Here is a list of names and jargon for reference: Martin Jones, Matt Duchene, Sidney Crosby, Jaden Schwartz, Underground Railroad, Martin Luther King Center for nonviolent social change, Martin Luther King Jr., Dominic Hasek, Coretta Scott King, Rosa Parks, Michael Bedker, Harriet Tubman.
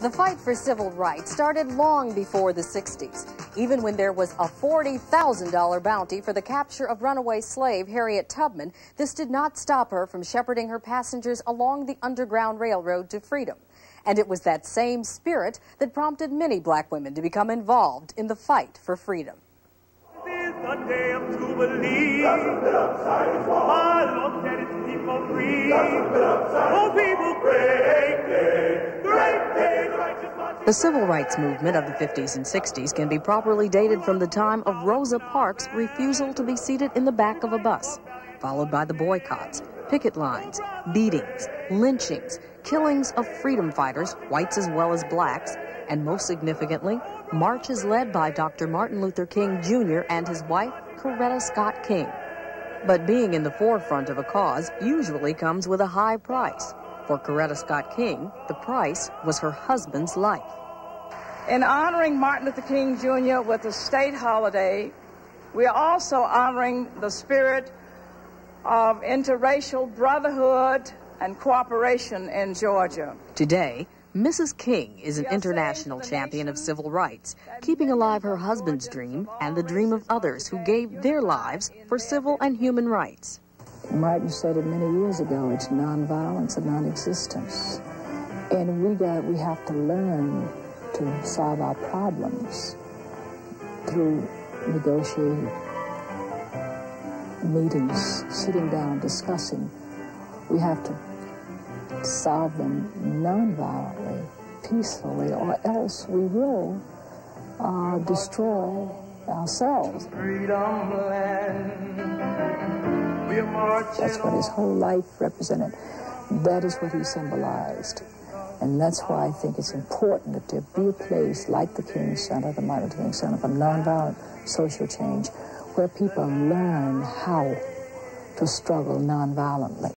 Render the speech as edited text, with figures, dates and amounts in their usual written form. The fight for civil rights started long before the 60s, even when there was a $40,000 bounty for the capture of runaway slave Harriet Tubman. This did not stop her from shepherding her passengers along the Underground Railroad to freedom. And it was that same spirit that prompted many black women to become involved in the fight for freedom. This is the day of Jubilee. All of that is people free. Oh, people free. The civil rights movement of the 50s and 60s can be properly dated from the time of Rosa Parks' refusal to be seated in the back of a bus, followed by the boycotts, picket lines, beatings, lynchings, killings of freedom fighters, whites as well as blacks, and most significantly, marches led by Dr. Martin Luther King Jr. and his wife, Coretta Scott King. But being in the forefront of a cause usually comes with a high price. For Coretta Scott King, the price was her husband's life. In honoring Martin Luther King Jr. with a state holiday, we are also honoring the spirit of interracial brotherhood and cooperation in Georgia. Today, Mrs. King is an international champion of civil rights, keeping alive her husband's dream and the dream of others who gave their lives for civil and human rights. Martin stated many years ago, it's nonviolence and non-existence. And we have to learn to solve our problems through negotiating meetings, sitting down, discussing. We have to solve them nonviolently, peacefully, or else we will destroy ourselves. Freedom land. That's what his whole life represented. That is what he symbolized. And that's why I think it's important that there be a place like the King Center, the Martin Luther King Center for Nonviolent Social Change, where people learn how to struggle nonviolently.